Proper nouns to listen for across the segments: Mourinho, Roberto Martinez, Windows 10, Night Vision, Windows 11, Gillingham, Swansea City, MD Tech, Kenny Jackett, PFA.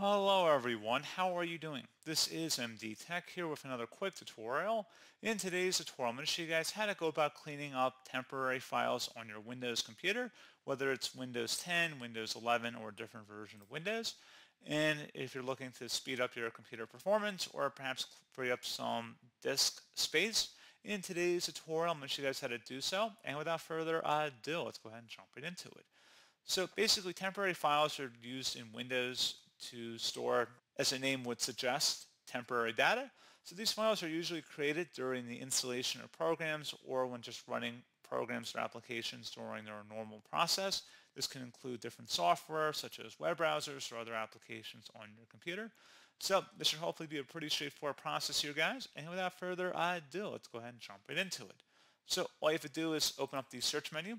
Hello everyone, how are you doing? This is MD Tech here with another quick tutorial. In today's tutorial, I'm going to show you guys how to go about cleaning up temporary files on your Windows computer, whether it's Windows 10, Windows 11, or a different version of Windows. And if you're looking to speed up your computer performance or perhaps free up some disk space, in today's tutorial, I'm going to show you guys how to do so. And without further ado, let's go ahead and jump right into it. So basically, temporary files are used in Windows to store, as the name would suggest, temporary data. So these files are usually created during the installation of programs or when just running programs or applications during their normal process. This can include different software such as web browsers or other applications on your computer. So this should hopefully be a pretty straightforward process here, guys. And without further ado, let's go ahead and jump right into it. So all you have to do is open up the search menu,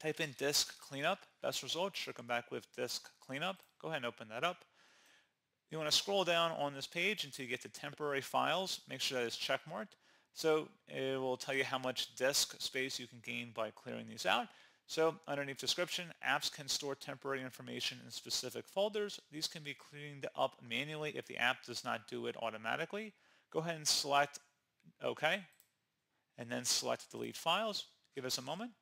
type in disk cleanup, best results should come back with disk cleanup. Go ahead and open that up. You want to scroll down on this page until you get to temporary files. Make sure that it's checkmarked. So it will tell you how much disk space you can gain by clearing these out. So underneath description, apps can store temporary information in specific folders. These can be cleaned up manually if the app does not do it automatically. Go ahead and select OK, and then select delete files. Give us a moment.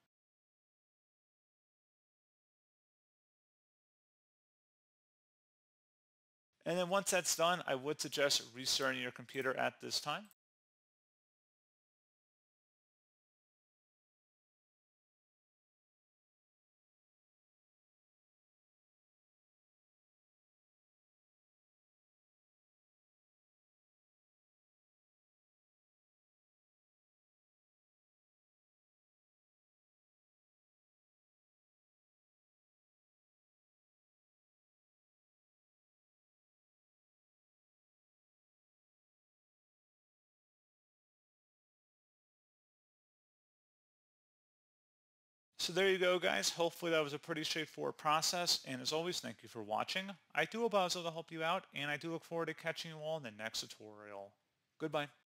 And then once that's done, I would suggest restarting your computer at this time. So there you go, guys. Hopefully that was a pretty straightforward process, and as always, thank you for watching. I do hope I was able to help you out, and I do look forward to catching you all in the next tutorial. Goodbye.